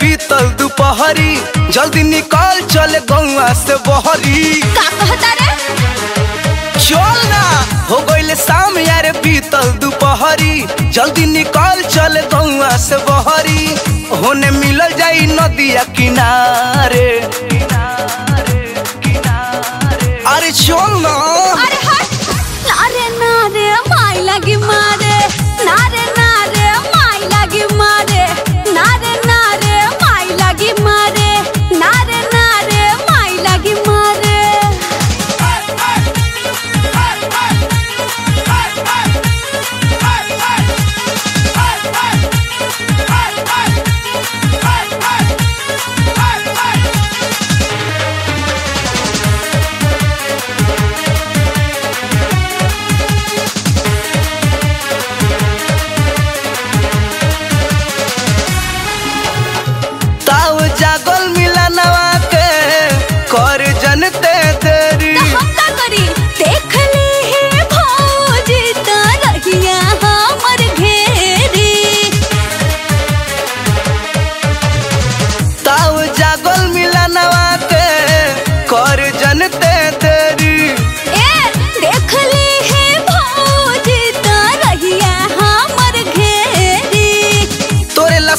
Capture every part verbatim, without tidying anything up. बीतल दुपहरी, जल्दी निकाल चल गौआ से बहरी। का कहता रे? चल ना हो गइल शाम यार बीतल दुपहरी, जल्दी निकाल चल गौआ से बहरी। होने मिलल जाई नदिया किनारे, अरे चल ना। अरे हट नारे नारे माई लगी मारे, नारे नारे माई लगी मारे, नारे नारे माई लगी मारे, नारे नारे माई लगी मारे।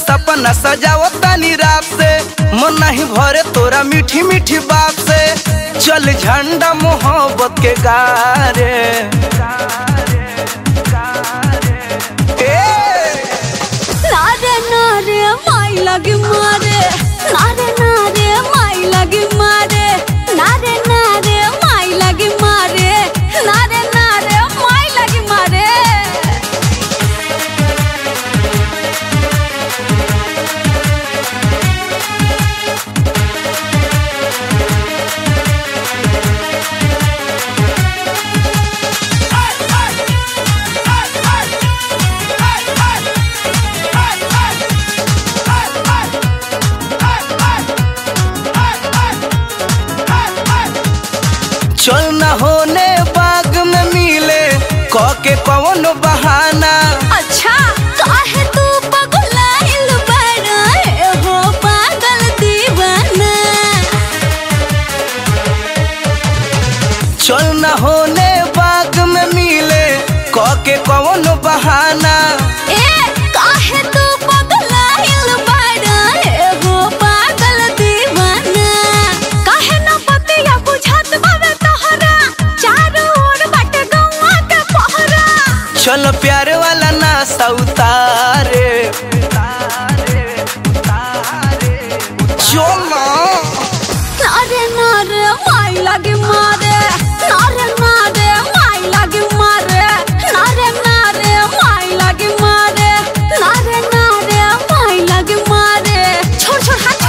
सपना सजाओ तानी रात से, मन नहीं भरे तोरा मीठी मीठी बाप से। चल झंडा मोहब्बत के गारे, नारे नारे माई लगी मारे, नारे नारे माई लगी मारे, नारे नारे माई लगी मारे, नारे नारे माई लगी मारे। चल ना होने बाग में मिले कौके पवन बहाना। अच्छा काहे तू पगुलाइल बड़ा हो पागल दीवाना। चल ना होने बाग में मिले कौके पवन बहाना। चल प्यार वाला नासा उतारे, उतारे, उतारे, उतारे। चल ना नारे नारे माई लगी मारे, नारे नारे माई लगी मारे, नारे नारे माई लगी मारे, नारे नारे माई लगी मारे। छोड़ छोड़ हाथ छोड़।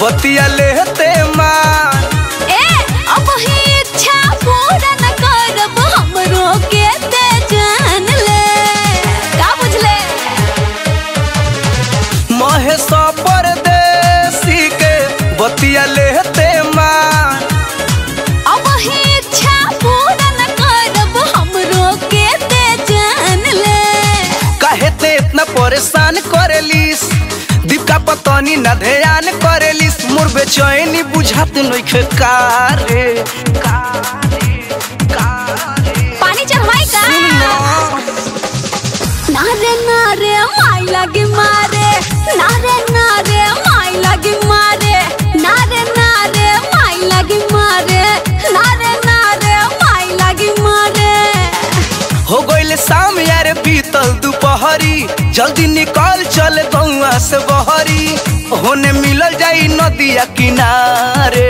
बतिया लेते माँ ए अब ही इच्छा पूरा न करब हमरो के ते जान ले। का बुझले? महेश परदेसी के बतिया लेते माँ अब ही इच्छा पूरा न करब हमरो के ते जान ले। काहे ते इतना परेशान करेलीस, दीपका पतनी न ध्यान करेलिस। मोर बेचैनी बुझात नइखे कारे, कारे, कारे। पानी चढ़वाई का? नारे नारे माई लगी मारे, नारे नारे माई लगी मारे, नारे नारे माई लगी मारे, नारे नारे माई लगी मारे। हो गइल शाम यार बीतल दुपहरी, जल्दी निकाल चल गौआ से बहरी। होने मिलल जाई नदिया किनारे।